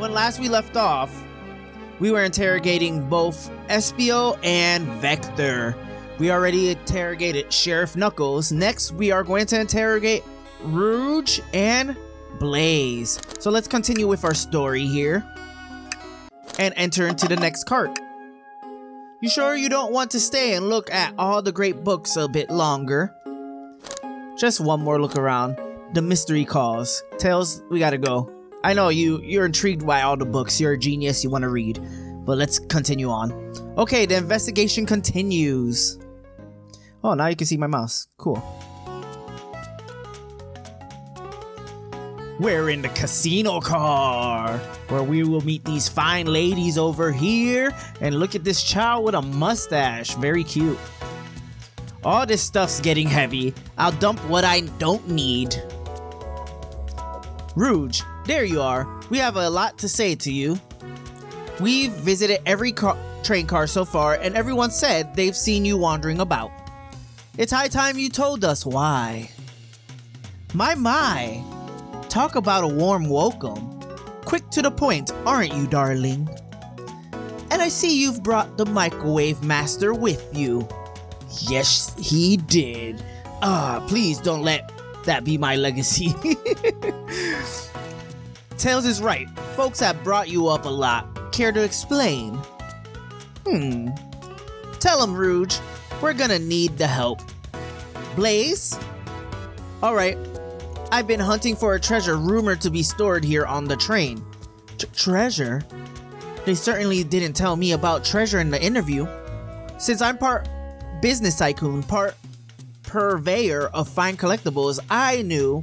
When last we left off, we were interrogating both Espio and Vector. We already interrogated Sheriff Knuckles. Next, we are going to interrogate Rouge and Blaze. So let's continue with our story here and enter into the next cart. You sure you don't want to stay and look at all the great books a bit longer? Just one more look around. The mystery calls. Tails, we gotta go. I know you're intrigued by all the books. You're a genius. You want to read. But let's continue on. Okay, the investigation continues. Oh, now you can see my mouse. Cool. We're in the casino car, where we will meet these fine ladies over here. And look at this child with a mustache. Very cute. All this stuff's getting heavy. I'll dump what I don't need. Rouge, there you are. We have a lot to say to you. We've visited every train car so far, and everyone said they've seen you wandering about. It's high time you told us why. My. Talk about a warm welcome. Quick to the point, aren't you, darling? And I see you've brought the microwave master with you. Yes, he did. Please don't let that be my legacy. Tails is right. Folks have brought you up a lot. Care to explain? Tell him, Rouge. We're gonna need the help. Blaze? All right. I've been hunting for a treasure rumored to be stored here on the train. Treasure? They certainly didn't tell me about treasure in the interview. Since I'm part business tycoon, part purveyor of fine collectibles, I knew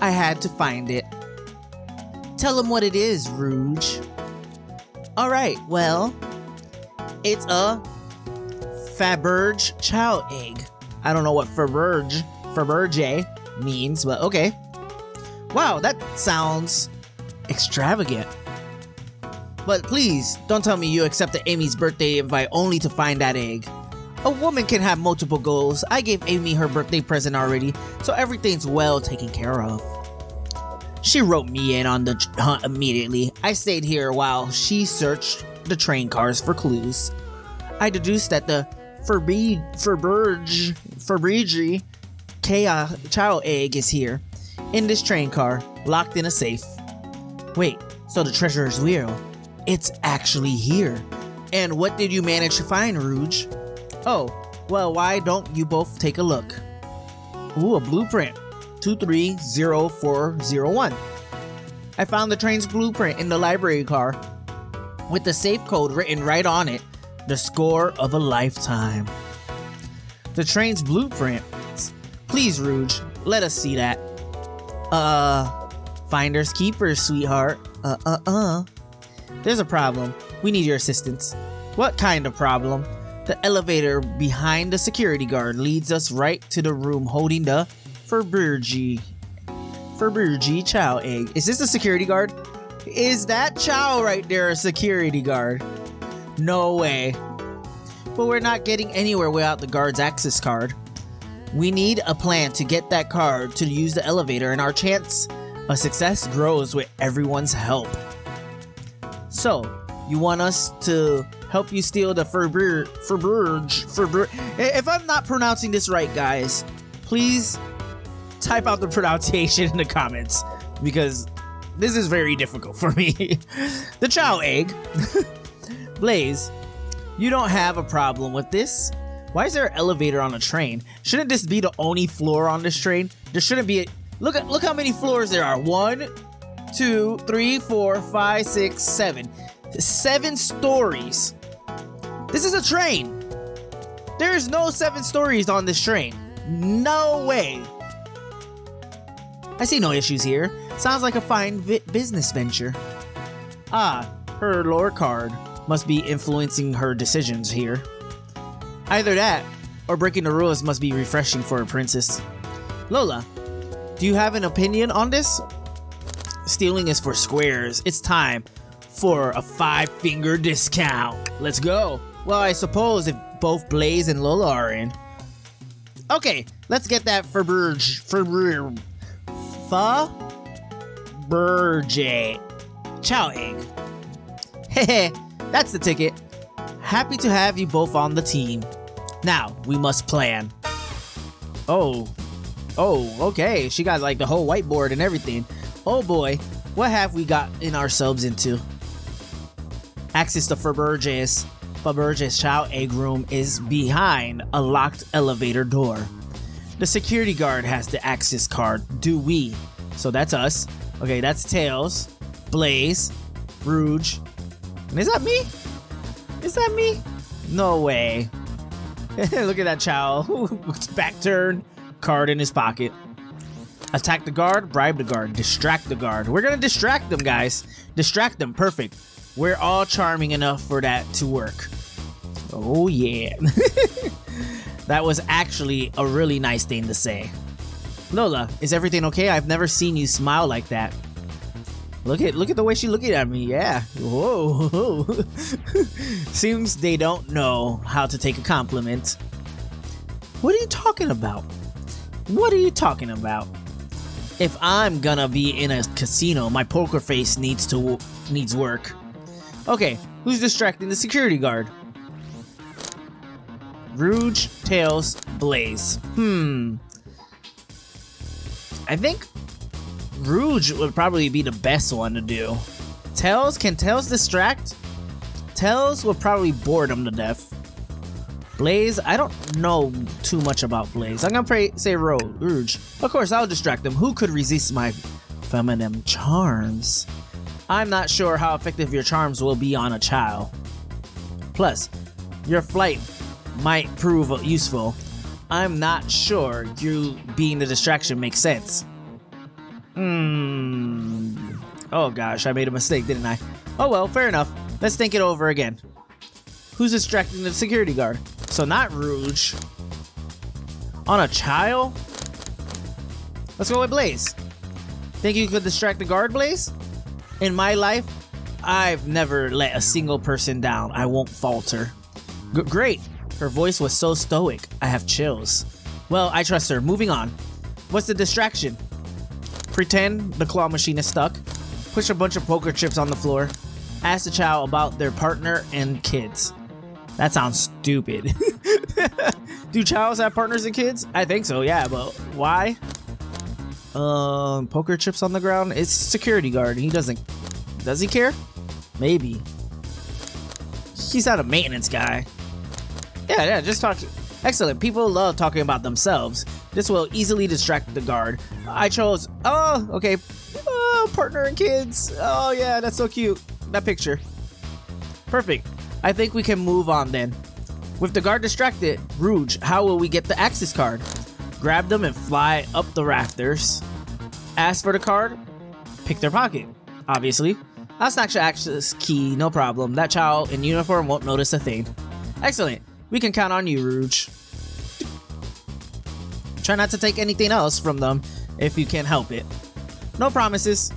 I had to find it. Tell them what it is, Rouge. Alright, well, it's a Fabergé chow egg. I don't know what Fabergé means, but okay. Wow, that sounds extravagant. But please, don't tell me you accepted Amy's birthday invite only to find that egg. A woman can have multiple goals. I gave Amy her birthday present already, so everything's well taken care of. She roped me in on the hunt immediately. I stayed here while she searched the train cars for clues. I deduced that the Fabergé Chaos Cola egg is here, in this train car, locked in a safe. Wait, so the treasure is real? It's actually here. And what did you manage to find, Rouge? Oh, well, why don't you both take a look? Ooh, a blueprint. 230401. I found the train's blueprint in the library car, with the safe code written right on it. The score of a lifetime. The train's blueprint. Please, Rouge, let us see that. Finders keepers, sweetheart. There's a problem. We need your assistance. What kind of problem? The elevator behind the security guard leads us right to the room holding the Fabergé chow egg. Is this the security guard? Is that chow right there a security guard? No way. But we're not getting anywhere without the guard's access card. We need a plan to get that card to use the elevator, and our chance of success grows with everyone's help. So, you want us to help you steal the Fabergé? If I'm not pronouncing this right, guys, please type out the pronunciation in the comments, because this is very difficult for me. The chow egg. Blaze, you don't have a problem with this. Why is there an elevator on a train? Shouldn't this be the only floor on this train? There shouldn't be a... Look how many floors there are. 1, 2, 3, 4, 5, 6, 7. 7 stories. This is a train. There is no 7 stories on this train. No way. I see no issues here. Sounds like a fine business venture. Her lore card must be influencing her decisions here. Either that, or breaking the rules must be refreshing for a princess. Lola, do you have an opinion on this? Stealing is for squares. It's time for a 5-finger discount. Let's go. Well, I suppose if both Blaze and Lola are in. Okay, let's get that Fabergé Chao Egg. Hehe, that's the ticket. Happy to have you both on the team. Now, we must plan. Okay, she got like the whole whiteboard and everything. Oh boy, what have we gotten ourselves into? Access to Fabergé's Chao Egg room is behind a locked elevator door. The security guard has the access card, do we? So that's us. Okay, that's Tails, Blaze, Rouge. And is that me? Is that me? No way. Look at that child. Back turn. Card in his pocket. Attack the guard. Bribe the guard. Distract the guard. We're going to distract them, guys. Distract them. Perfect. We're all charming enough for that to work. Oh, yeah. That was actually a really nice thing to say. Lola, is everything okay? I've never seen you smile like that. Look at the way she's looking at me. Yeah. Whoa. Seems they don't know how to take a compliment. What are you talking about? What are you talking about? If I'm gonna be in a casino, my poker face needs work. Okay, who's distracting the security guard? Rouge, Tails, Blaze. I think Rouge would probably be the best one to do. Tails? Can Tails distract? Tails will probably bore them to death. Blaze? I don't know too much about Blaze. I'm going to say Rouge. Of course, I'll distract them. Who could resist my feminine charms? I'm not sure how effective your charms will be on a child. Plus, your flight might prove useful. I'm not sure you being the distraction makes sense. Oh gosh, I made a mistake, didn't I? Oh well, fair enough. Let's think it over again. Who's distracting the security guard? So not Rouge. On a child? Let's go with Blaze. Think you could distract the guard, Blaze? In my life, I've never let a single person down. I won't falter. Great. Her voice was so stoic. I have chills. Well, I trust her. Moving on. What's the distraction? Pretend the claw machine is stuck. Push a bunch of poker chips on the floor. Ask the child about their partner and kids. That sounds stupid. Do childs have partners and kids? I think so, yeah, but why? Poker chips on the ground? It's security guard. He doesn't... Does he care? Maybe. He's not a maintenance guy. Yeah, just talk. Excellent. People love talking about themselves. This will easily distract the guard. I chose... Oh, okay. Oh, partner and kids. Oh, yeah, that's so cute. That picture. Perfect. I think we can move on then. With the guard distracted, Rouge, how will we get the access card? Grab them and fly up the rafters. Ask for the card. Pick their pocket, obviously. I'll snatch your access key, no problem. That child in uniform won't notice a thing. Excellent. We can count on you, Rouge. Try not to take anything else from them if you can help it. No promises.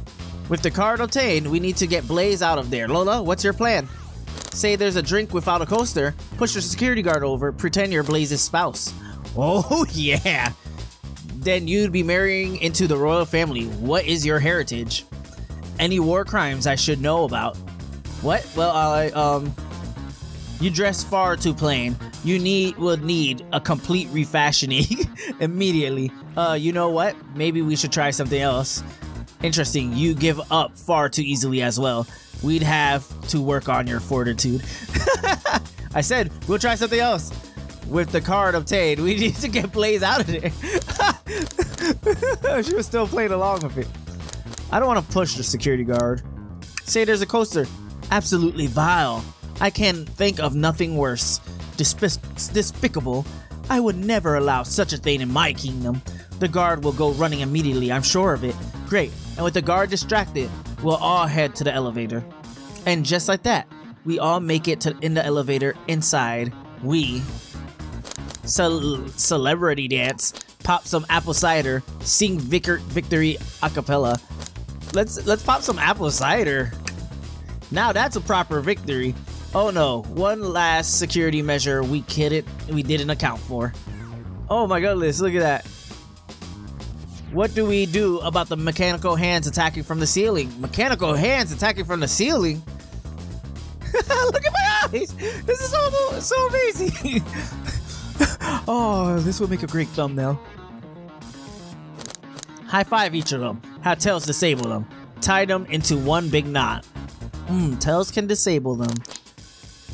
With the card obtained, we need to get Blaze out of there. Lola, what's your plan? Say there's a drink without a coaster. Push the security guard over. Pretend you're Blaze's spouse. Oh, yeah. Then you'd be marrying into the royal family. What is your heritage? Any war crimes I should know about? What? Well, you dress far too plain. You will need a complete refashioning immediately. You know what? Maybe we should try something else. Interesting. You give up far too easily as well. We'd have to work on your fortitude. I said, we'll try something else. With the card obtained, we need to get Blaze out of there. She was still playing along with it. I don't want to push the security guard. Say there's a coaster. Absolutely vile. I can think of nothing worse. Despicable. I would never allow such a thing in my kingdom. The guard will go running immediately, I'm sure of it. Great, and with the guard distracted, we'll all head to the elevator. And just like that, we all make it in the elevator inside. We celebrity dance, pop some apple cider, sing victory a cappella. Let's pop some apple cider. Now that's a proper victory. Oh no, one last security measure we didn't account for. Oh my goodness, look at that. What do we do about the mechanical hands attacking from the ceiling? Mechanical hands attacking from the ceiling? Look at my eyes! This is so amazing! Oh, this will make a great thumbnail. High five each of them. Have Tails disable them. Tie them into one big knot. Tails can disable them.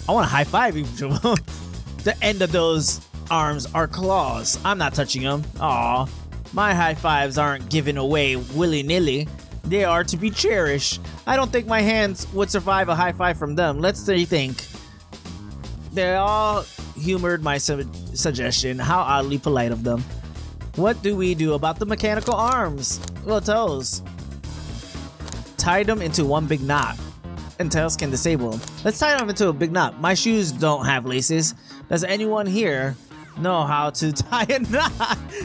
I want to high five each of them. The end of those arms are claws. I'm not touching them. Aw. My high fives aren't given away willy-nilly. They are to be cherished. I don't think my hands would survive a high five from them. Let's rethink. They all humored my suggestion. How oddly polite of them. What do we do about the mechanical arms? Well, Tails. Tie them into one big knot. And Tails can disable them. Let's tie them into a big knot. My shoes don't have laces. Does anyone here know how to tie a knot?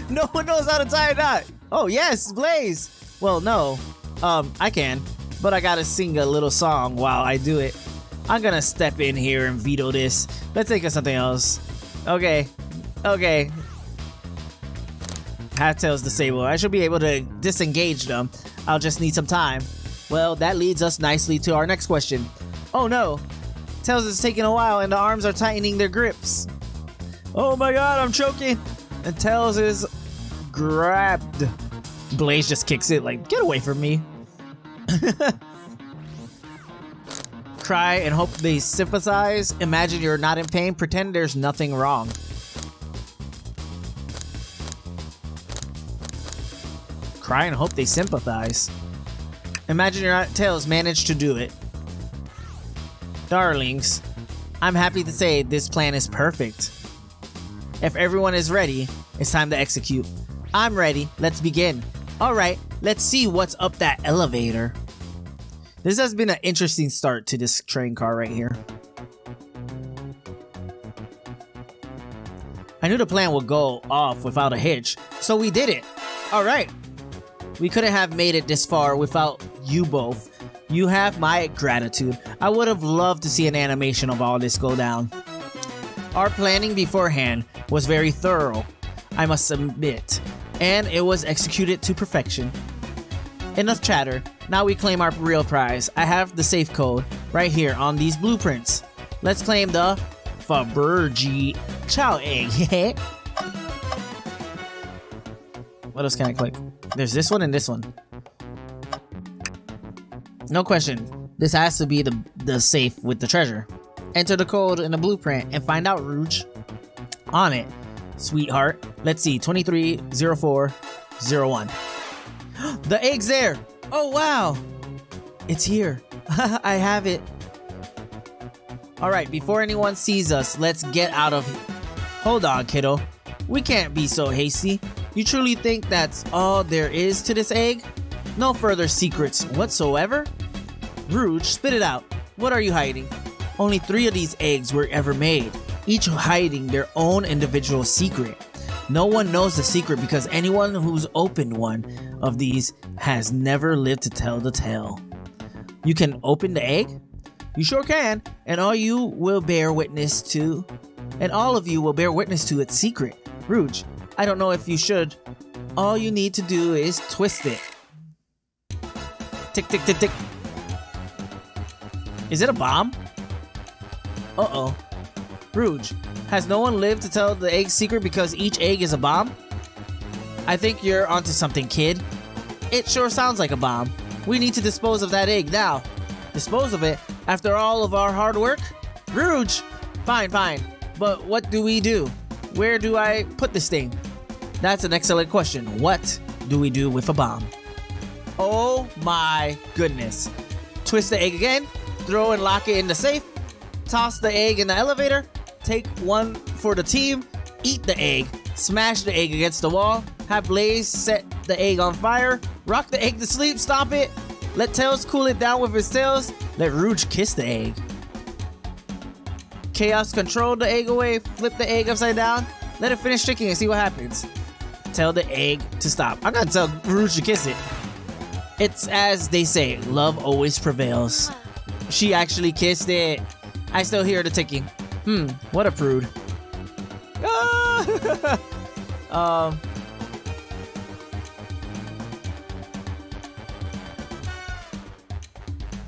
No one knows how to tie a knot. Oh, yes, Blaze. Well, no. I can. But I gotta sing a little song while I do it. I'm gonna step in here and veto this. Let's think of something else. Okay. Okay. Have Tails disabled. I should be able to disengage them. I'll just need some time. Well, that leads us nicely to our next question. Oh no! Tails is taking a while and the arms are tightening their grips. Oh my god, I'm choking! And Tails is grabbed. Blaze just kicks it like, get away from me. Cry and hope they sympathize. Imagine you're not in pain. Pretend there's nothing wrong. Cry and hope they sympathize. Imagine your Tails managed to do it. Darlings, I'm happy to say this plan is perfect. If everyone is ready, it's time to execute. I'm ready. Let's begin. All right, let's see what's up that elevator. This has been an interesting start to this train car right here. I knew the plan would go off without a hitch, so we did it. All right. We couldn't have made it this far without you both. You have my gratitude. I would have loved to see an animation of all this go down. Our planning beforehand was very thorough, I must admit, and it was executed to perfection. Enough chatter. Now we claim our real prize. I have the safe code right here on these blueprints. Let's claim the Fabergé Chao egg. What else can I click? There's this one and this one. No question. This has to be the safe with the treasure. Enter the code in the blueprint and find out, Rouge. On it, sweetheart. Let's see. 230401. The egg's there. Oh, wow. It's here. I have it. All right. Before anyone sees us, let's get out of here. Hold on, kiddo. We can't be so hasty. You truly think that's all there is to this egg? No further secrets whatsoever? Rouge, spit it out. What are you hiding? Only 3 of these eggs were ever made, each hiding their own individual secret. No one knows the secret because anyone who's opened one of these has never lived to tell the tale. You can open the egg? You sure can, and all of you will bear witness to its secret. Rouge, I don't know if you should. All you need to do is twist it. Tick, tick, tick, tick. Is it a bomb? Uh-oh. Rouge, has no one lived to tell the egg's secret because each egg is a bomb? I think you're onto something, kid. It sure sounds like a bomb. We need to dispose of that egg now. Dispose of it? After all of our hard work? Rouge! Fine, fine. But what do we do? Where do I put this thing? That's an excellent question. What do we do with a bomb? Oh my goodness. Twist the egg again, throw and lock it in the safe, toss the egg in the elevator, take one for the team, eat the egg, smash the egg against the wall, have Blaze set the egg on fire, rock the egg to sleep, stomp it, let Tails cool it down with his tails, let Rouge kiss the egg. Chaos control the egg away, flip the egg upside down, let it finish tricking and see what happens. Tell the egg to stop. I'm gonna tell Rouge to kiss it. It's as they say, love always prevails. She actually kissed it. I still hear the ticking. What a prude.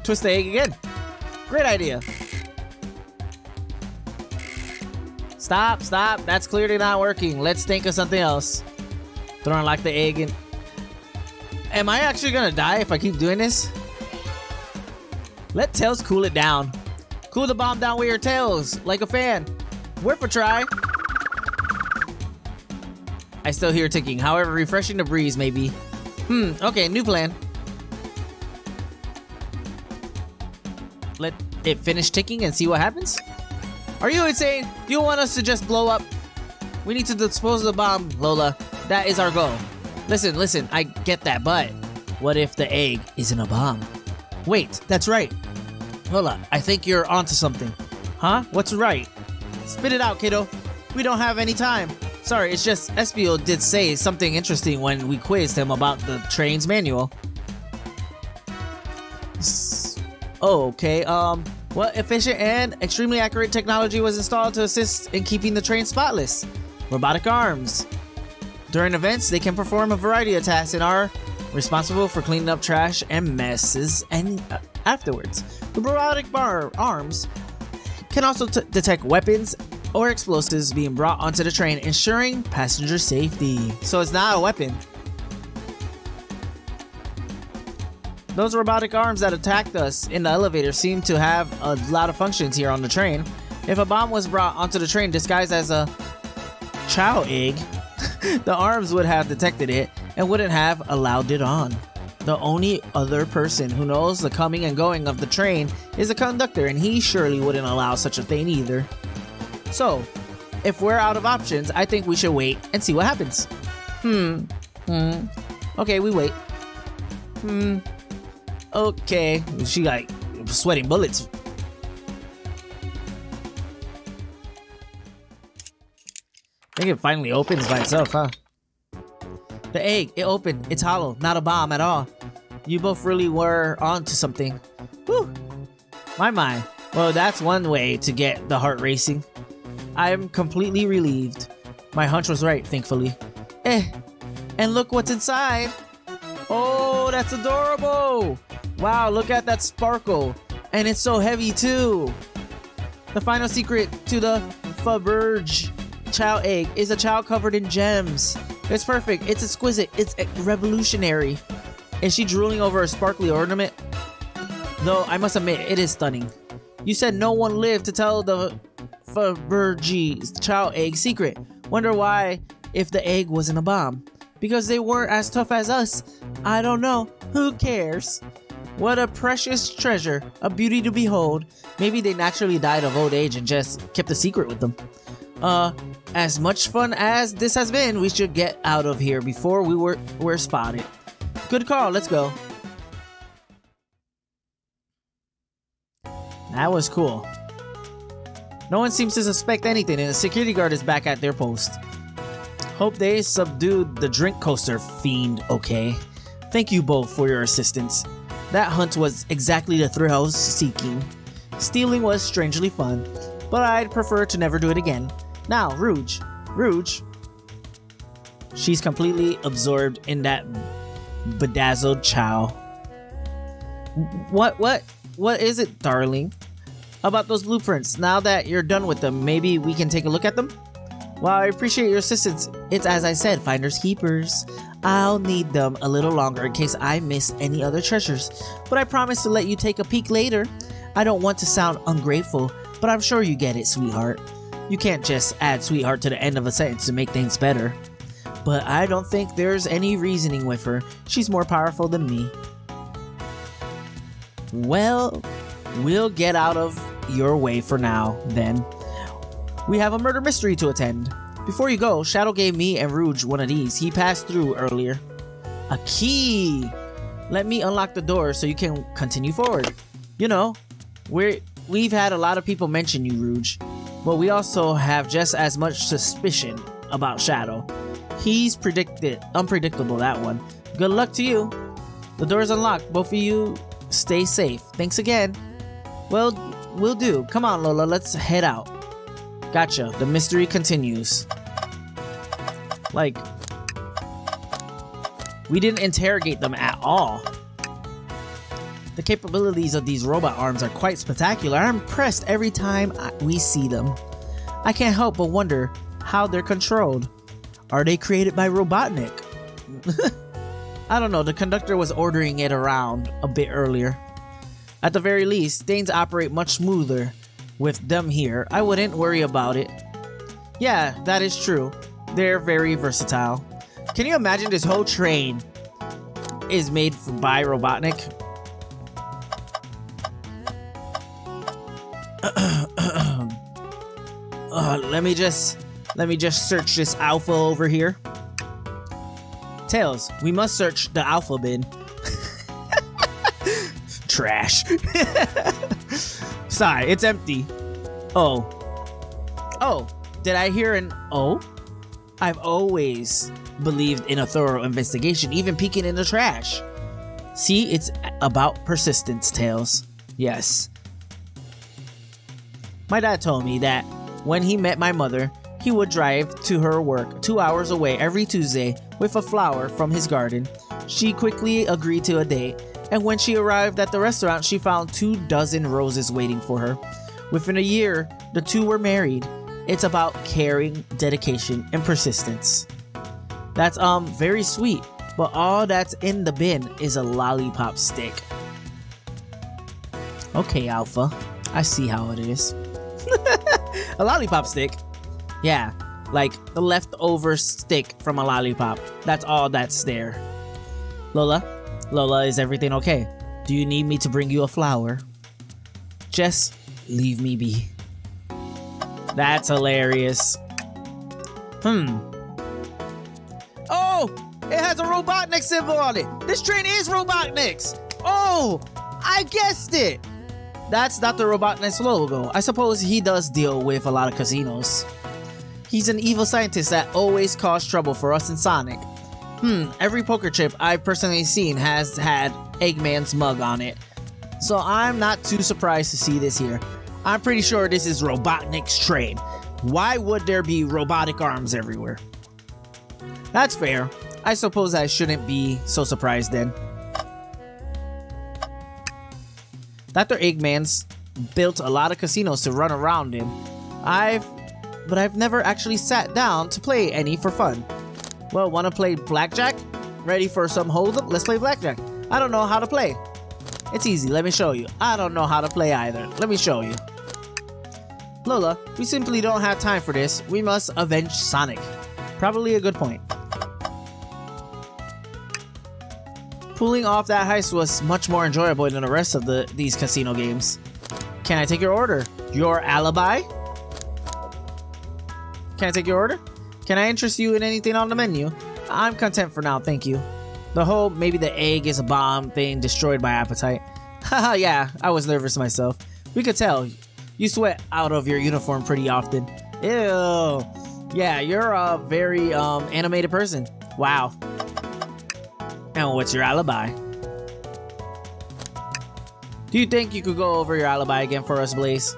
Twist the egg again. Great idea. Stop, stop. That's clearly not working. Let's think of something else. Don't unlock the egg and... Am I actually gonna die if I keep doing this? Let Tails cool it down. Cool the bomb down with your tails, like a fan. Worth a try. I still hear ticking. However, refreshing the breeze, maybe. Okay, new plan. Let it finish ticking and see what happens? Are you insane? Do you want us to just blow up? We need to dispose of the bomb, Lola. That is our goal. Listen, listen, I get that, but what if the egg isn't a bomb? Wait, that's right. Lola, I think you're onto something. Huh? What's right? Spit it out, kiddo. We don't have any time. Sorry, it's just Espio did say something interesting when we quizzed him about the train's manual. What efficient and extremely accurate technology was installed to assist in keeping the train spotless? Robotic arms. During events, they can perform a variety of tasks and are responsible for cleaning up trash and messes and afterwards. The robotic arms can also detect weapons or explosives being brought onto the train, ensuring passenger safety. So it's not a weapon. Those robotic arms that attacked us in the elevator seem to have a lot of functions here on the train. If a bomb was brought onto the train disguised as a chow egg, the arms would have detected it and wouldn't have allowed it on. The only other person who knows the coming and going of the train is the conductor, and he surely wouldn't allow such a thing either. So, if we're out of options, I think we should wait and see what happens. Okay, we wait. Okay. She like sweating bullets. I think it finally opens by itself, huh? The egg, it opened. It's hollow, not a bomb at all. You both really were onto something. Whew. My. Well, that's one way to get the heart racing. I'm completely relieved. My hunch was right, thankfully. And look what's inside. Oh, that's adorable. Wow, look at that sparkle. And it's so heavy, too. The final secret to the Fabergé Chow egg is a chow covered in gems. It's perfect. It's exquisite. It's revolutionary. Is she drooling over a sparkly ornament? Though, I must admit, it is stunning. You said no one lived to tell the Fabergé's Chow egg secret. Wonder why if the egg wasn't a bomb. Because they weren't as tough as us. I don't know. Who cares? What a precious treasure. A beauty to behold. Maybe they naturally died of old age and just kept the secret with them. As much fun as this has been, we should get out of here before we're spotted. Good call. Let's go. That was cool. No one seems to suspect anything, and the security guard is back at their post. Hope they subdued the drink coaster fiend, okay? Thank you both for your assistance. That hunt was exactly the thrill I was seeking. Stealing was strangely fun, but I'd prefer to never do it again. Now, Rouge. Rouge? She's completely absorbed in that bedazzled chow. What is it, darling? About those blueprints, now that you're done with them, maybe we can take a look at them? While I appreciate your assistance, it's as I said, finders keepers. I'll need them a little longer in case I miss any other treasures, but I promise to let you take a peek later. I don't want to sound ungrateful, but I'm sure you get it, sweetheart. You can't just add sweetheart to the end of a sentence to make things better. But I don't think there's any reasoning with her. She's more powerful than me. Well, we'll get out of your way for now, then. We have a murder mystery to attend. Before you go, Shadow gave me and Rouge one of these. He passed through earlier. A key! Let me unlock the door so you can continue forward. You know, we've had a lot of people mention you, Rouge. But we also have just as much suspicion about Shadow. He's unpredictable, that one. Good luck to you. The door is unlocked. Both of you stay safe. Thanks again. Well, will do. Come on, Lola. Let's head out. Gotcha. The mystery continues. Like, we didn't interrogate them at all. The capabilities of these robot arms are quite spectacular. I'm impressed every time we see them. I can't help but wonder how they're controlled. Are they created by Robotnik? I don't know, the conductor was ordering it around a bit earlier. At the very least, things operate much smoother with them here. I wouldn't worry about it. Yeah, that is true. They're very versatile. Can you imagine this whole train is made by Robotnik? Let me just search this alpha over here. Tails, we must search the alpha bin. Trash. Sigh, it's empty. Oh. Oh, did I hear an O? I've always believed in a thorough investigation, even peeking in the trash. See, it's about persistence, Tails. Yes. My dad told me that when he met my mother, he would drive to her work 2 hours away every Tuesday with a flower from his garden. She quickly agreed to a date, and when she arrived at the restaurant, she found 24 roses waiting for her. Within a year, the two were married. It's about caring, dedication, and persistence. That's very sweet, but all that's in the bin is a lollipop stick. Okay, Alpha, I see how it is. A lollipop stick? Yeah, like the leftover stick from a lollipop. That's all that's there. Lola, is everything okay? Do you need me to bring you a flower? Just leave me be. That's hilarious. Oh, it has a Robotnik symbol on it. This train is Robotnik's. Oh, I guessed it. That's Dr. Robotnik's logo. I suppose he does deal with a lot of casinos. He's an evil scientist that always caused trouble for us in Sonic. Every poker chip I've personally seen has had Eggman's mug on it. So I'm not too surprised to see this here. I'm pretty sure this is Robotnik's train. Why would there be robotic arms everywhere? That's fair. I suppose I shouldn't be so surprised then. Dr. Eggman's built a lot of casinos to run around in. But I've never actually sat down to play any for fun. Well, wanna play blackjack? Ready for some hold-up? Let's play blackjack. I don't know how to play. It's easy, let me show you. I don't know how to play either. Let me show you. Lola, we simply don't have time for this. We must avenge Sonic. Probably a good point. Pulling off that heist was much more enjoyable than the rest of these casino games. Can I take your order? Your alibi? Can I take your order? Can I interest you in anything on the menu? I'm content for now, thank you. The whole maybe the egg is a bomb thing destroyed my appetite. Haha, yeah, I was nervous myself. We could tell. You sweat out of your uniform pretty often. Ew. Yeah, you're a very animated person. Wow. And what's your alibi? Do you think you could go over your alibi again for us, Blaze?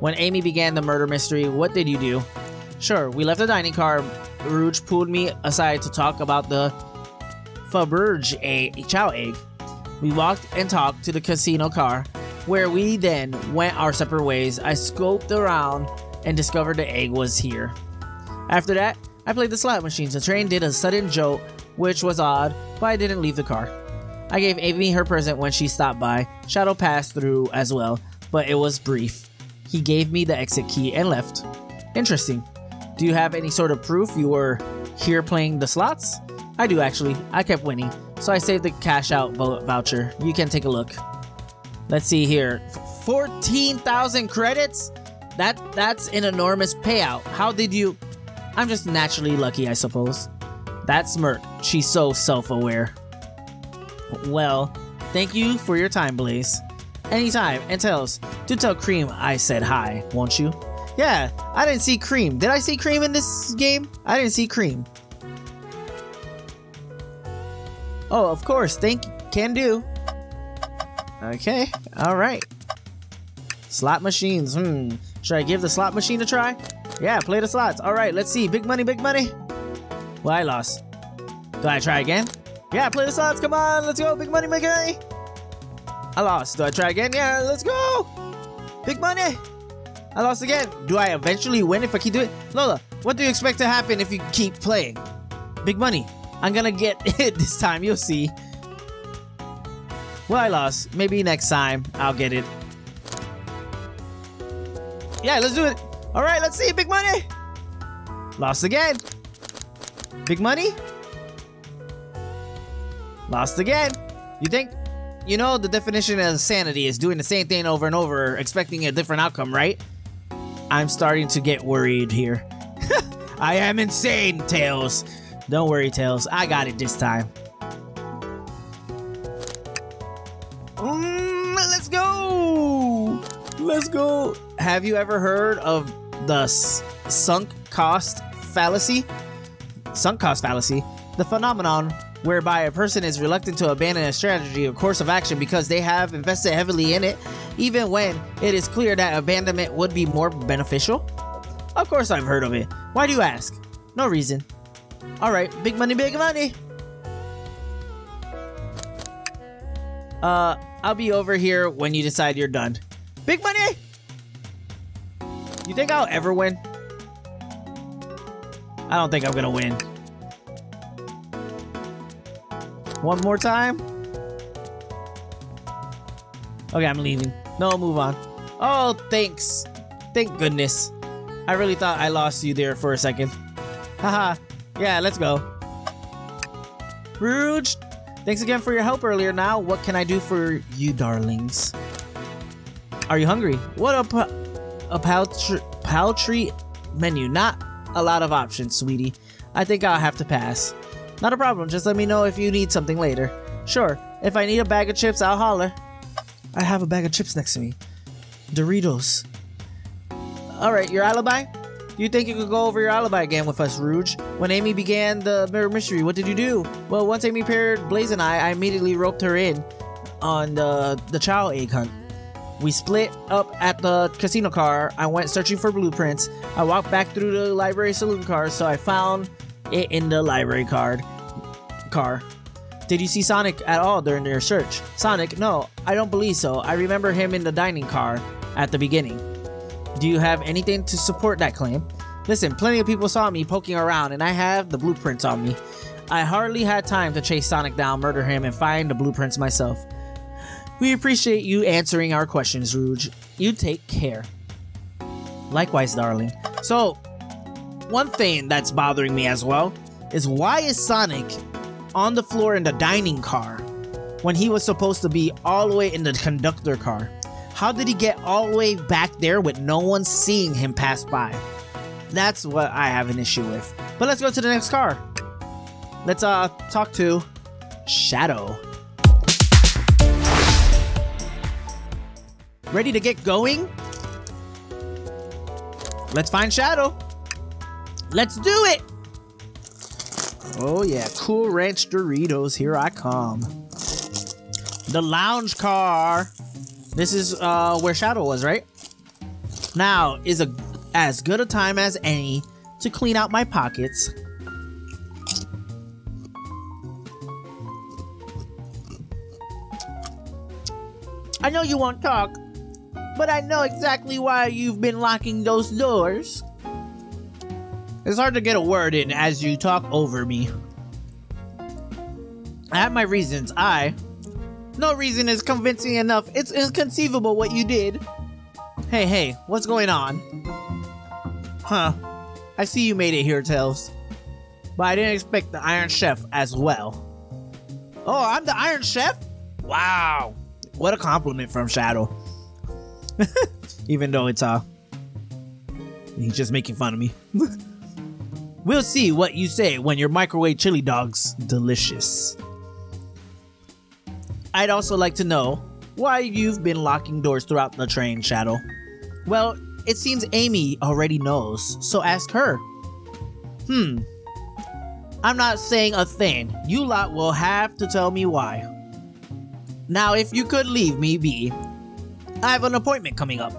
When Amy began the murder mystery, what did you do? Sure, we left the dining car. Rouge pulled me aside to talk about the Fabergé Chow Egg. We walked and talked to the casino car, where we then went our separate ways. I scoped around and discovered the egg was here. After that, I played the slot machines. The train did a sudden jolt, which was odd, but I didn't leave the car. I gave Amy her present when she stopped by. Shadow passed through as well, but it was brief. He gave me the exit key and left. Interesting. Do you have any sort of proof you were here playing the slots? I do actually. I kept winning, so I saved the cash out voucher. You can take a look. Let's see here. 14,000 credits? That's an enormous payout. How did you... I'm just naturally lucky, I suppose. That's Mert. She's so self-aware. Well, thank you for your time, Blaze. Anytime. And Tails, do tell Cream I said hi, won't you? Yeah, I didn't see Cream. Did I see Cream in this game? I didn't see Cream. Oh, of course. Can do. Okay. All right. Slot machines. Should I give the slot machine a try? Yeah, play the slots. All right, let's see. Big money, big money. Well, I lost. Do I try again? Yeah, play the slots. Come on. Let's go. Big money, big money. I lost. Do I try again? Yeah, let's go! Big money! I lost again. Do I eventually win if I keep doing it? Lola, what do you expect to happen if you keep playing? Big money. I'm gonna get it this time. You'll see. Well, I lost. Maybe next time I'll get it. Yeah, let's do it. All right, let's see. Big money. Lost again. Big money. Lost again. You think? You know the definition of insanity is doing the same thing over and over, expecting a different outcome, right? I'm starting to get worried here. I am insane, Tails. Don't worry, Tails. I got it this time. Let's go! Let's go! Have you ever heard of the sunk cost fallacy? Sunk cost fallacy? The phenomenon whereby a person is reluctant to abandon a strategy or course of action because they have invested heavily in it, even when it is clear that abandonment would be more beneficial? Of course I've heard of it. Why do you ask? No reason. Alright, big money, big money! I'll be over here when you decide you're done. Big money! You think I'll ever win? I don't think I'm gonna win. One more time? Okay, I'm leaving. No, move on. Oh, thanks. Thank goodness. I really thought I lost you there for a second. Haha. Yeah, let's go. Rouge, thanks again for your help earlier. Now, what can I do for you, darlings? Are you hungry? What a paltry menu. Not a lot of options, sweetie. I think I'll have to pass. Not a problem. Just let me know if you need something later. Sure. If I need a bag of chips, I'll holler. I have a bag of chips next to me. Doritos. Alright, your alibi? You think you could go over your alibi again with us, Rouge? When Amy began the murder mystery, what did you do? Well, once Amy paired Blaze and I immediately roped her in on the child egg hunt. We split up at the casino car. I went searching for blueprints. I walked back through the library saloon car, so I found it in the library car. Did you see Sonic at all during your search? Sonic? No, I don't believe so. I remember him in the dining car at the beginning. Do you have anything to support that claim? Listen, plenty of people saw me poking around and I have the blueprints on me. I hardly had time to chase Sonic down, murder him, and find the blueprints myself. We appreciate you answering our questions, Rouge. You take care. Likewise, darling. So, one thing that's bothering me as well is why is Sonic on the floor in the dining car when he was supposed to be all the way in the conductor car? How did he get all the way back there with no one seeing him pass by? That's what I have an issue with. But let's go to the next car. Let's talk to Shadow. Ready to get going? Let's find Shadow. Let's do it. Oh yeah, Cool Ranch Doritos, here I come. The lounge car. This is where Shadow was, right? Now is as good a time as any to clean out my pockets. I know you won't talk, but I know exactly why you've been locking those doors. It's hard to get a word in as you talk over me. I have my reasons. No reason is convincing enough. It's inconceivable what you did. Hey, what's going on? Huh. I see you made it here, Tails. But I didn't expect the Iron Chef as well. Oh, I'm the Iron Chef? Wow. What a compliment from Shadow. Even though it's, he's just making fun of me. We'll see what you say when your microwave chili dog's delicious. I'd also like to know why you've been locking doors throughout the train, Shadow. Well, it seems Amy already knows, so ask her. I'm not saying a thing. You lot will have to tell me why. Now, if you could leave me be, I have an appointment coming up.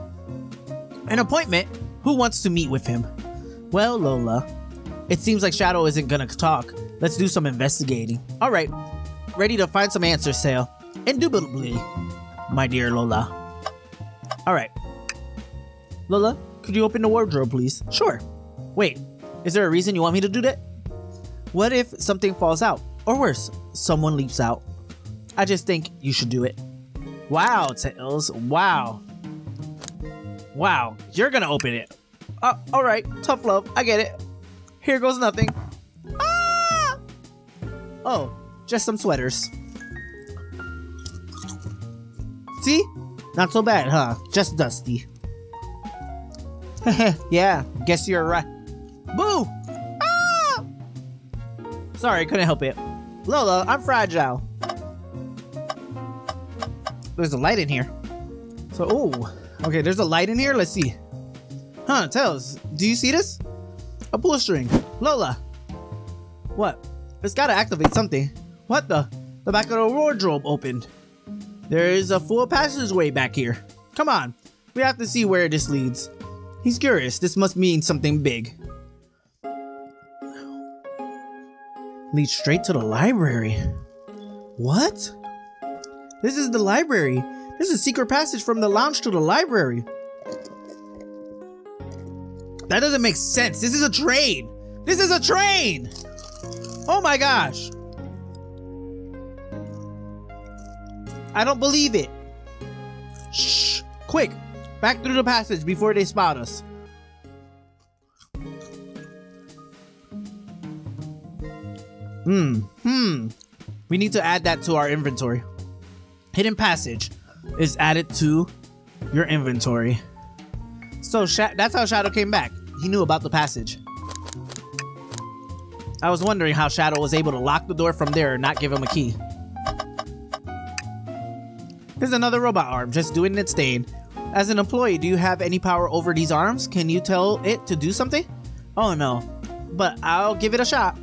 An appointment? Who wants to meet with him? Well, Lola, it seems like Shadow isn't gonna talk. Let's do some investigating. All right, ready to find some answers, Tail. Indubitably. my dear Lola. Alright. Lola, could you open the wardrobe, please? Sure. Wait, is there a reason you want me to do that? What if something falls out? Or worse, someone leaps out? I just think you should do it. Wow, Tails. Wow. Wow, you're gonna open it. Alright, tough love. I get it. Here goes nothing. Ah! Oh, just some sweaters. See? Not so bad, huh? Just dusty. Yeah, guess you're right. Boo! Ah! Sorry, couldn't help it. Lola, I'm fragile. There's a light in here. So, oh. Okay, there's a light in here. Let's see. Huh, Tails, do you see this? A pull string. Lola. What? It's gotta activate something. What the? The back of the wardrobe opened. There is a full passageway back here. Come on. We have to see where this leads. He's curious. This must mean something big. Leads straight to the library. What? This is the library. This is a secret passage from the lounge to the library. That doesn't make sense. This is a train. This is a train. Oh my gosh. I don't believe it. Shh. Quick. Back through the passage before they spot us. We need to add that to our inventory. Hidden passage is added to your inventory. So that's how Shadow came back. He knew about the passage. I was wondering how Shadow was able to lock the door from there and not give him a key. Here's another robot arm, just doing its thing. As an employee, do you have any power over these arms? Can you tell it to do something? Oh no, but I'll give it a shot.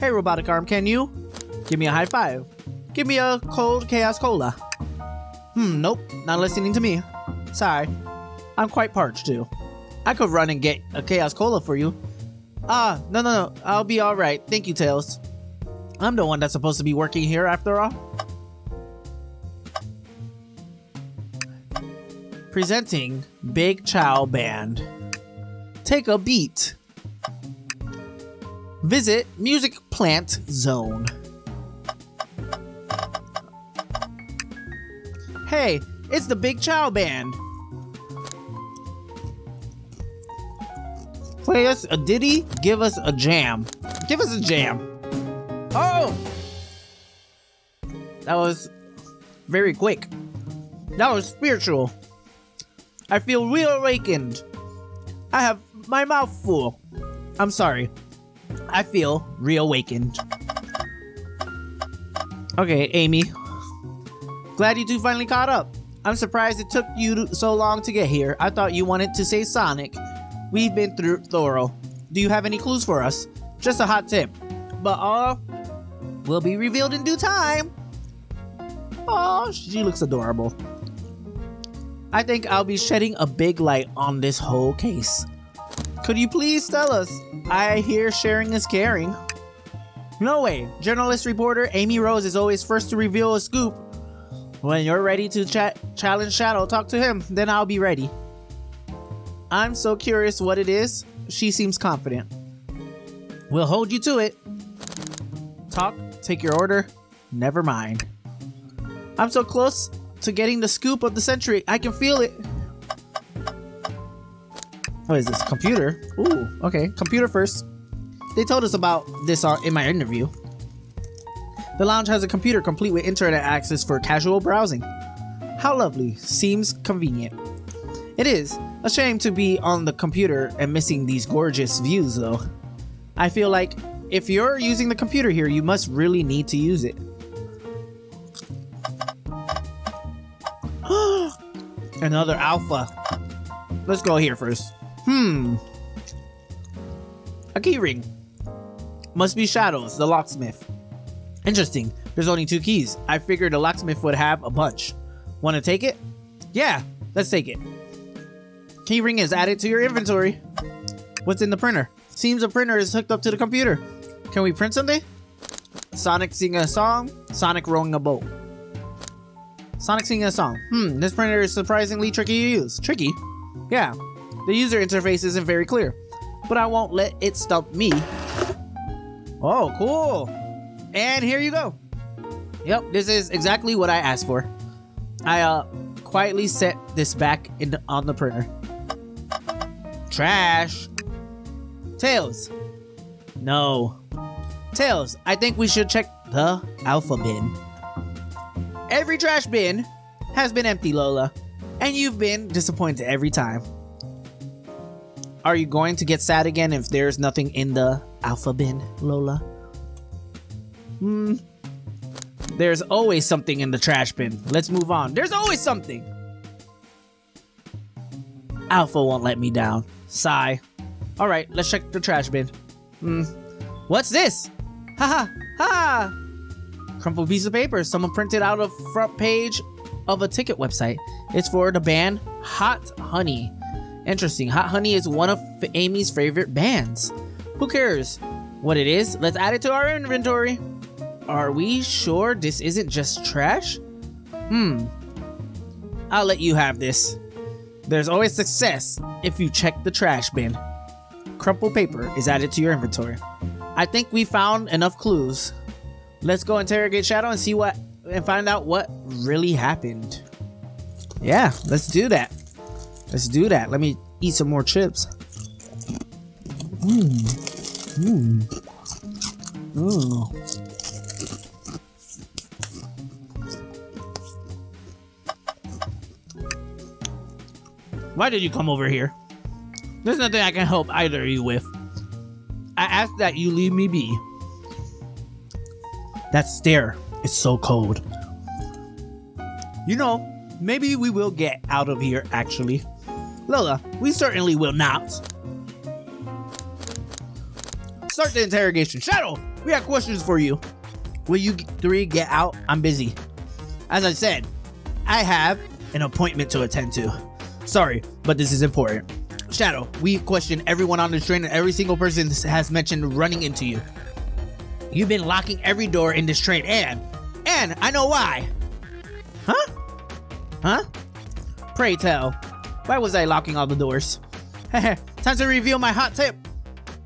Hey robotic arm, can you? Give me a high five. Give me a cold Chaos Cola. Nope, not listening to me. Sorry, I'm quite parched too. I could run and get a Chaos Cola for you. Ah, no, I'll be all right. Thank you, Tails. I'm the one that's supposed to be working here after all. Presenting Big Chao Band. Take a beat. Visit Music Plant Zone. Hey, it's the Big Chao Band. Play us a ditty, give us a jam. Give us a jam. Oh! That was very quick. That was spiritual. I feel reawakened. I have my mouth full. I'm sorry. I feel reawakened. Okay, Amy. Glad you two finally caught up. I'm surprised it took you so long to get here. I thought you wanted to say Sonic. We've been through thorough. Do you have any clues for us? Just a hot tip. But all will be revealed in due time. Oh, she looks adorable. I think I'll be shedding a big light on this whole case. Could you please tell us? I hear sharing is caring. No way. Journalist reporter Amy Rose is always first to reveal a scoop. When you're ready to challenge Shadow, talk to him. Then I'll be ready. I'm so curious what it is. She seems confident. We'll hold you to it. Talk, take your order. Never mind. I'm so close to getting the scoop of the century. I can feel it. What is this? Computer? Ooh, okay. Computer first. They told us about this in my interview. The lounge has a computer complete with internet access for casual browsing. How lovely. Seems convenient. It is. A shame to be on the computer and missing these gorgeous views, though. I feel like if you're using the computer here, you must really need to use it. Another alpha. Let's go here first. A key ring. Must be Shadows, the locksmith. Interesting. There's only 2 keys. I figured the locksmith would have a bunch. Want to take it? Yeah, let's take it. Key ring is added to your inventory. What's in the printer? Seems a printer is hooked up to the computer. Can we print something? Sonic singing a song. Sonic rowing a boat. Sonic singing a song. This printer is surprisingly tricky to use. Tricky? Yeah. The user interface isn't very clear, but I won't let it stop me. Oh, cool. And here you go. Yep, this is exactly what I asked for. I quietly set this back on the printer. Trash. Tails. No. Tails, I think we should check the alpha bin. Every trash bin has been empty, Lola, and you've been disappointed every time. Are you going to get sad again if there's nothing in the alpha bin, Lola? There's always something in the trash bin. Let's move on. There's always something! Alpha won't let me down. Sigh. Alright, let's check the trash bin. What's this? Ha ha ha! Crumpled piece of paper someone printed out of front page of a ticket website. It's for the band Hot Honey. Interesting. Hot Honey is one of Amy's favorite bands. Who cares what it is? Let's add it to our inventory. Are we sure this isn't just trash? I'll let you have this. There's always success if you check the trash bin. Crumpled paper is added to your inventory. I think we found enough clues. Let's go interrogate Shadow and find out what really happened. Yeah, let's do that. Let's do that. Let me eat some more chips. Why did you come over here? There's nothing I can help either of you with. I ask that you leave me be. That stare is so cold. You know, maybe we will get out of here, actually. Lola, we certainly will not. Start the interrogation. Shadow, we have questions for you. Will you three get out? I'm busy. As I said, I have an appointment to attend to. Sorry, but this is important. Shadow, we questioned everyone on this train and every single person has mentioned running into you. You've been locking every door in this train, and I know why. Huh? Huh? Pray tell. Why was I locking all the doors? Heh. Time to reveal my hot tip.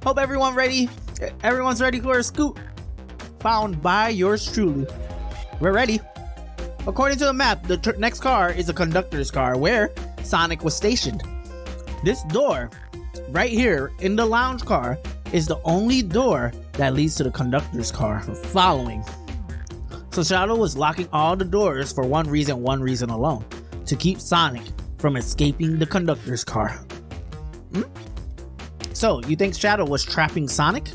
Hope everyone's ready for a scoop. Found by yours truly. We're ready. According to the map, the next car is a conductor's car where Sonic was stationed. This door, right here in the lounge car, is the only door that leads to the conductor's car following. So Shadow was locking all the doors for one reason alone, to keep Sonic from escaping the conductor's car. So you think Shadow was trapping Sonic?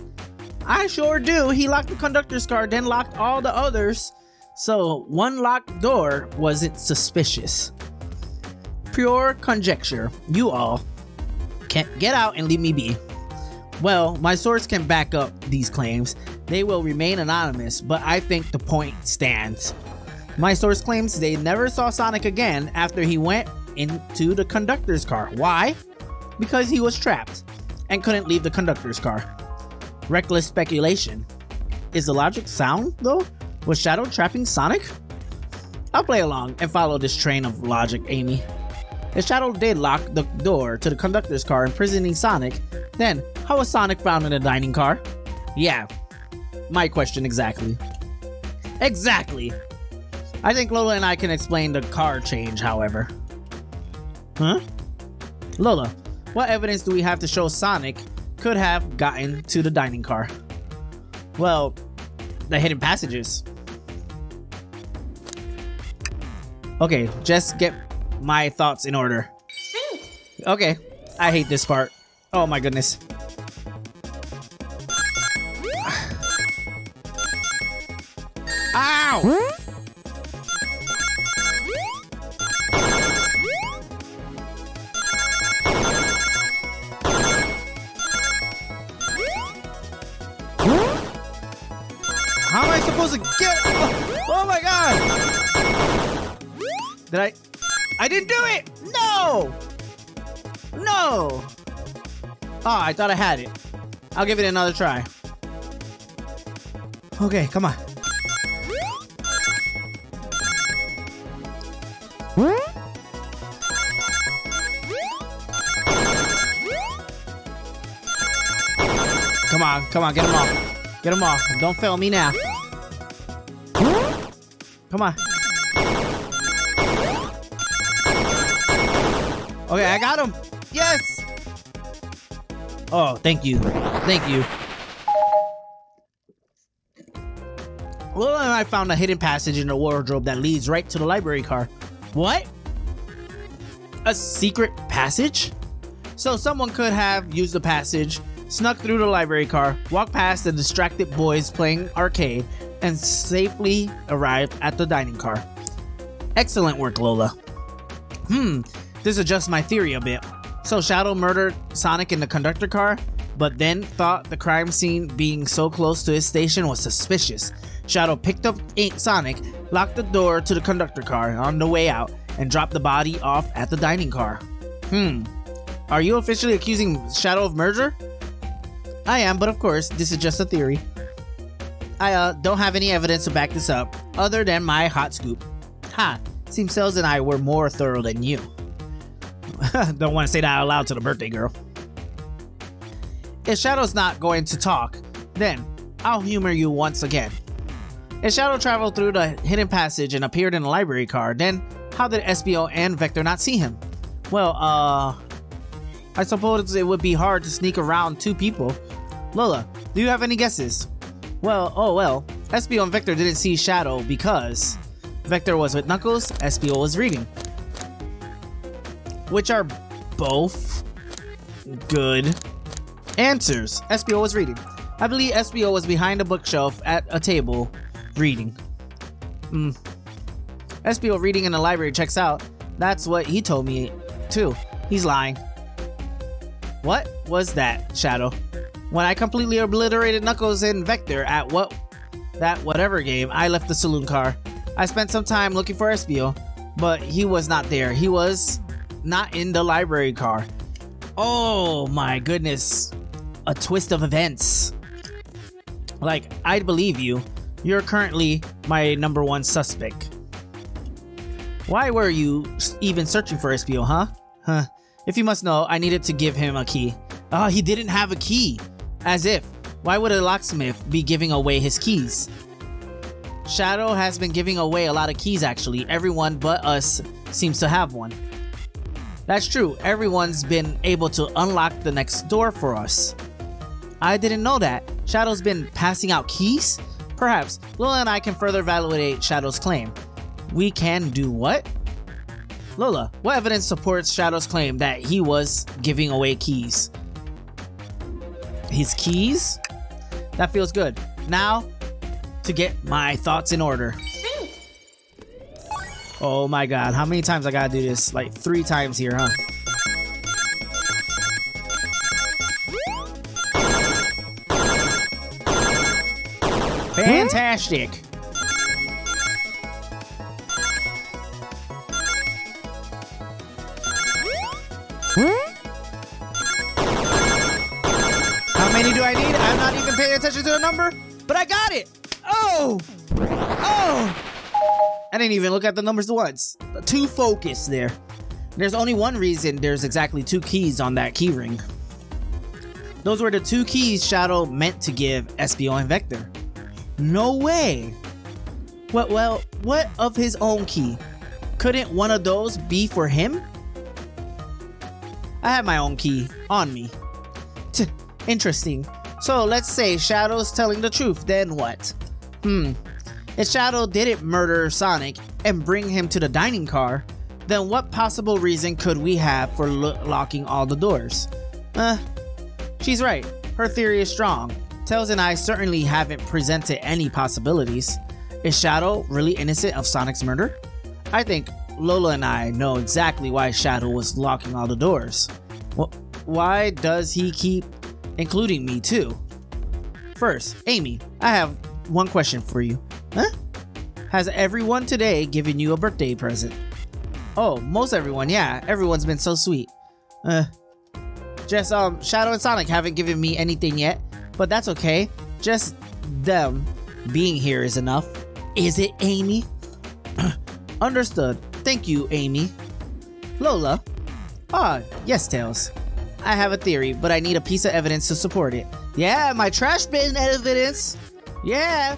I sure do. He locked the conductor's car, then locked all the others. So one locked door wasn't suspicious. Pure conjecture. You all can't get out and leave me be. Well, my source can back up these claims. They will remain anonymous, but I think the point stands. My source claims they never saw Sonic again after he went into the conductor's car. Why? Because he was trapped and couldn't leave the conductor's car. Reckless speculation. Is the logic sound, though? Was Shadow trapping Sonic? I'll play along and follow this train of logic, Amy. If Shadow did lock the door to the conductor's car, imprisoning Sonic, then how was Sonic found in a dining car? Yeah, my question exactly. Exactly! I think Lola and I can explain the car change, however. Huh? Lola, what evidence do we have to show Sonic could have gotten to the dining car? Well, the hidden passages. Okay, just get my thoughts in order. Okay, I hate this part. Oh my goodness. Ow! How am I supposed to get? Oh my god! Did I didn't do it! No! No! Oh, I thought I had it. I'll give it another try. Okay, come on. Come on, come on, get them off. Get them off. Don't fail me now. Come on. Okay, I got him. Yes. Oh, thank you. Thank you. Lola and I found a hidden passage in the wardrobe that leads right to the library car. What? A secret passage? So someone could have used the passage, snuck through the library car, walked past the distracted boys playing arcade, and safely arrived at the dining car. Excellent work, Lola. This adjusts my theory a bit. So Shadow murdered Sonic in the conductor car, but then thought the crime scene being so close to his station was suspicious. Shadow picked up Sonic, locked the door to the conductor car on the way out, and dropped the body off at the dining car. Are you officially accusing Shadow of murder? I am, but of course, this is just a theory. I don't have any evidence to back this up, other than my hot scoop. Ha! Seems Tails and I were more thorough than you. Don't want to say that out loud to the birthday girl. If Shadow's not going to talk, then I'll humor you once again. If Shadow traveled through the hidden passage and appeared in the library car, then how did Espio and Vector not see him? Well, I suppose it would be hard to sneak around two people. Lola, do you have any guesses? Well, Espio and Vector didn't see Shadow because Vector was with Knuckles, Espio was reading. Which are both good answers. Espio was reading. I believe Espio was behind a bookshelf at a table reading. Espio reading in the library checks out. That's what he told me too. He's lying. What was that, Shadow? When I completely obliterated Knuckles and Vector at whatever game, I left the saloon car. I spent some time looking for Espio, but he was not there. He was not in the library car. Oh my goodness. A twist of events. Like, I'd believe you. You're currently my #1 suspect. Why were you even searching for Espio, huh? If you must know, I needed to give him a key. Oh, he didn't have a key. As if. Why would a locksmith be giving away his keys? Shadow has been giving away a lot of keys, actually. Everyone but us seems to have one. That's true. Everyone's been able to unlock the next door for us. I didn't know that. Shadow's been passing out keys? Perhaps Lola and I can further validate Shadow's claim. We can do what? Lola, what evidence supports Shadow's claim that he was giving away keys? His keys? That feels good. Now, to get my thoughts in order. Oh my god, how many times I gotta do this? Like 3 times here, huh? Fantastic! Attention to the number, but I got it. I didn't even look at the numbers once. Too focused there. There's only one reason there's exactly 2 keys on that key ring. Those were the 2 keys Shadow meant to give Espio and Vector. No way. Well, what of his own key? Couldn't one of those be for him? I have my own key on me. Interesting. So let's say Shadow's telling the truth, then what? If Shadow didn't murder Sonic and bring him to the dining car, then what possible reason could we have for locking all the doors? She's right. Her theory is strong. Tails and I certainly haven't presented any possibilities. Is Shadow really innocent of Sonic's murder? I think Lola and I know exactly why Shadow was locking all the doors. Why does he keep including me too? First, Amy, I have one question for you. Has everyone today given you a birthday present? Oh, most everyone, yeah. Everyone's been so sweet. Just Shadow and Sonic haven't given me anything yet, but that's okay. Just them being here is enough. Is it, Amy? Understood. Thank you, Amy. Lola? Ah, yes, Tails. I have a theory, but I need a piece of evidence to support it. Yeah, my trash bin evidence! Yeah!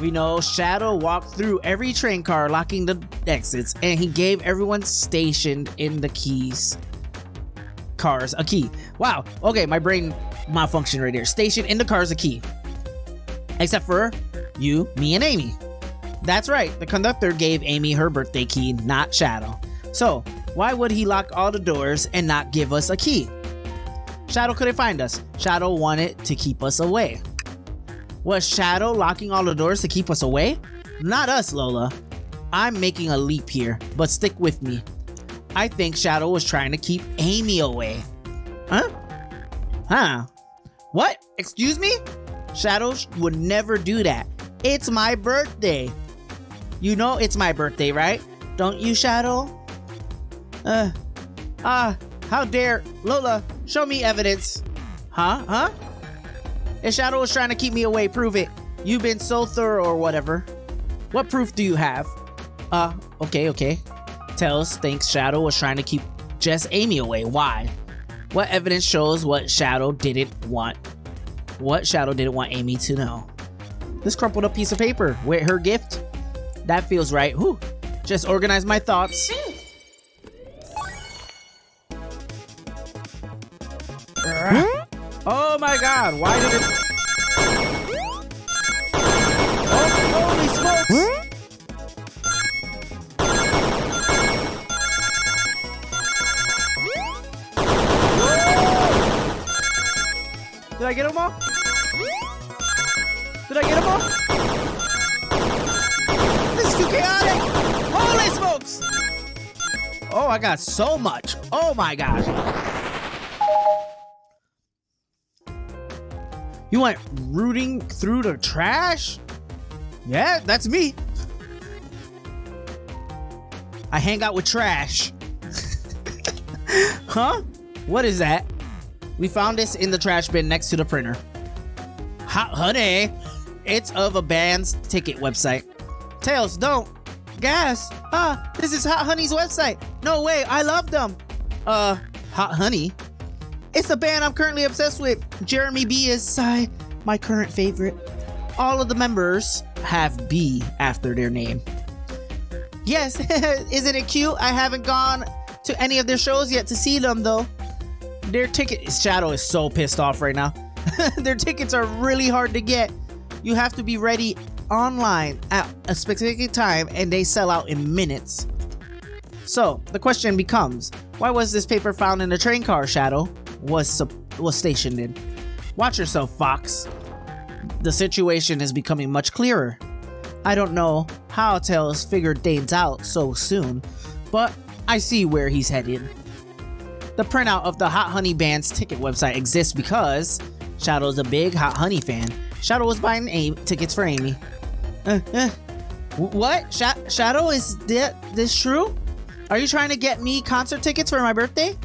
We know Shadow walked through every train car, locking the exits, and he gave everyone stationed in the cars a key. Wow, okay, my brain malfunction right there. Stationed in the cars a key. Except for you, me, and Amy. That's right, the conductor gave Amy her birthday key, not Shadow. So, why would he lock all the doors and not give us a key? Shadow couldn't find us. Shadow wanted to keep us away. Was Shadow locking all the doors to keep us away? Not us, Lola. I'm making a leap here, but stick with me. I think Shadow was trying to keep Amy away. Huh? Huh? What? Excuse me? Shadow would never do that. It's my birthday. You know it's my birthday, right? Don't you, Shadow? How dare... Lola, show me evidence. Huh? Huh? If Shadow was trying to keep me away, prove it. You've been so thorough or whatever. What proof do you have? Okay. Tails thinks Shadow was trying to keep just Amy away. Why? What evidence shows what Shadow didn't want? What Shadow didn't want Amy to know? This crumpled up piece of paper with her gift. That feels right. Whew. Just organize my thoughts. Oh my god, why did it... Oh, holy smokes! Whoa! Did I get them all? Did I get them all? This is too chaotic! Holy smokes! Oh, I got so much. Oh my gosh. You went rooting through the trash? Yeah, that's me. I hang out with trash. Huh? What is that? We found this in the trash bin next to the printer. Hot Honey. It's of a band's ticket website. Tails, don't. Gas. Ah, this is Hot Honey's website. No way, I love them. Hot Honey? It's a band I'm currently obsessed with. Jeremy B is my current favorite. All of the members have B after their name. Yes, isn't it cute? I haven't gone to any of their shows yet to see them though. Their ticket... Shadow is so pissed off right now. Their tickets are really hard to get. You have to be ready online at a specific time and they sell out in minutes. So the question becomes, why was this paper found in a train car Shadow was stationed in? Watch yourself, Fox. The situation is becoming much clearer. I don't know how Tails figured things out so soon, but I see where he's headed. The printout of the Hot Honey band's ticket website exists because Shadow's a big Hot Honey fan. Shadow was buying tickets for Amy. What? Shadow, is this true? Are you trying to get me concert tickets for my birthday?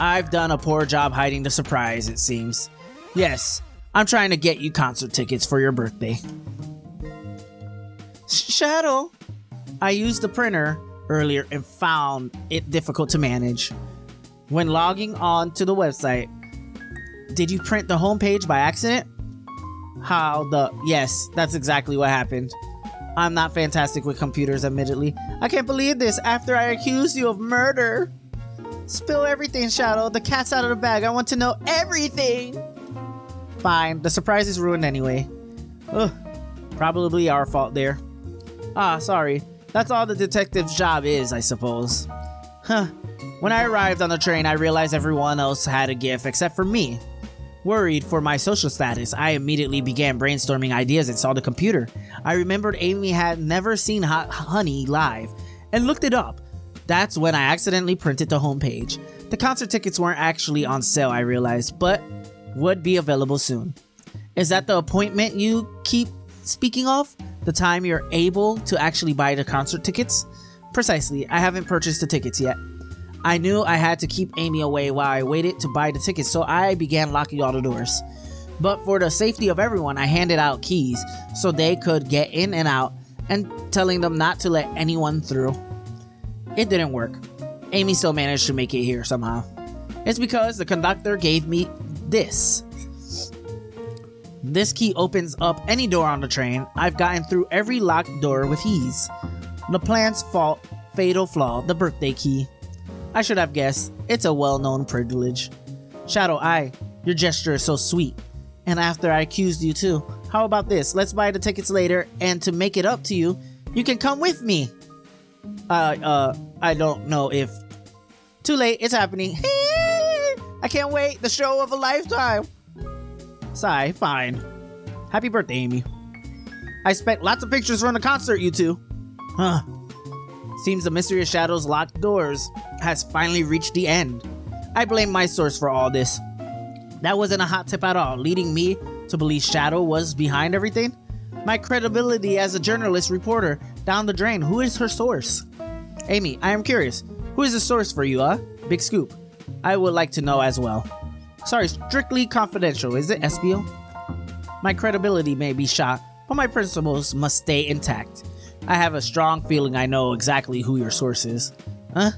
I've done a poor job hiding the surprise, it seems. Yes, I'm trying to get you concert tickets for your birthday. Shadow! I used the printer earlier and found it difficult to manage. When logging on to the website, did you print the homepage by accident? Yes, that's exactly what happened. I'm not fantastic with computers, admittedly. I can't believe this after I accused you of murder. Spill everything, Shadow. The cat's out of the bag. I want to know everything. Fine. The surprise is ruined anyway. Ugh. Probably our fault there. Ah, sorry. That's all the detective's job is, I suppose. Huh. When I arrived on the train, I realized everyone else had a gift except for me. Worried for my social status, I immediately began brainstorming ideas and saw the computer. I remembered Amy had never seen Hot Honey live and looked it up. That's when I accidentally printed the homepage. The concert tickets weren't actually on sale, I realized, but would be available soon. Is that the appointment you keep speaking of? The time you're able to actually buy the concert tickets? Precisely, I haven't purchased the tickets yet. I knew I had to keep Amy away while I waited to buy the tickets, so I began locking all the doors. But for the safety of everyone, I handed out keys so they could get in and out and telling them not to let anyone through. It didn't work. Amy still managed to make it here somehow. It's because the conductor gave me this. This key opens up any door on the train. I've gotten through every locked door with ease. The plan's fatal flaw, the birthday key. I should have guessed. It's a well-known privilege. Shadow Eye, your gesture is so sweet. And after I accused you too. How about this? Let's buy the tickets later, and to make it up to you, you can come with me. I don't know if... Too late, it's happening. I can't wait, the show of a lifetime. Sigh, fine. Happy birthday, Amy. I expect lots of pictures from the concert, you two. Huh. Seems the mystery of Shadow's locked doors has finally reached the end. I blame my source for all this. That wasn't a hot tip at all, leading me to believe Shadow was behind everything. My credibility as a journalist reporter down the drain. Who is her source? Amy, I am curious. Who is the source for you, huh? Big scoop. I would like to know as well. Sorry, strictly confidential. Is it Espio? My credibility may be shot, but my principles must stay intact. I have a strong feeling I know exactly who your source is. Huh?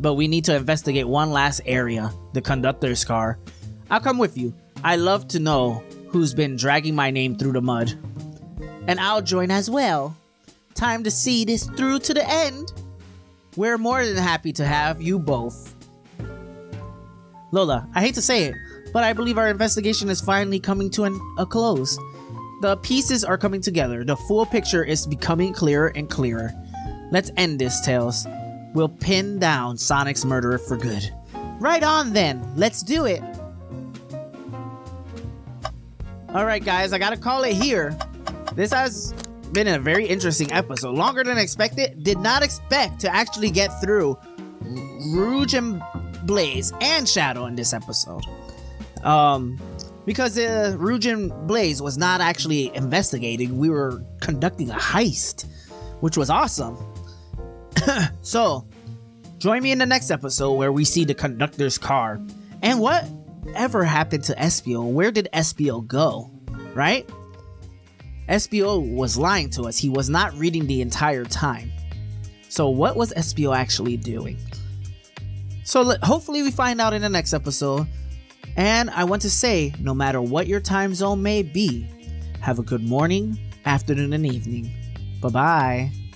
But we need to investigate one last area, the conductor's car. I'll come with you. I love to know who's been dragging my name through the mud. And I'll join as well. Time to see this through to the end. We're more than happy to have you both. Lola, I hate to say it, but I believe our investigation is finally coming to a close. The pieces are coming together. The full picture is becoming clearer and clearer. Let's end this, Tails. We'll pin down Sonic's murderer for good. Right on then. Let's do it. Alright guys, I gotta call it here. This has been a very interesting episode. Longer than expected. Did not expect to actually get through Rouge and Blaze and Shadow in this episode. Because Rouge and Blaze was not actually investigating. We were conducting a heist, which was awesome. So, join me in the next episode where we see the conductor's car. And what ever happened to Espio? Where did Espio go? Right? Espio was lying to us. He was not reading the entire time. So what was Espio actually doing? So hopefully we find out in the next episode. And I want to say, no matter what your time zone may be, have a good morning, afternoon, and evening. Bye-bye.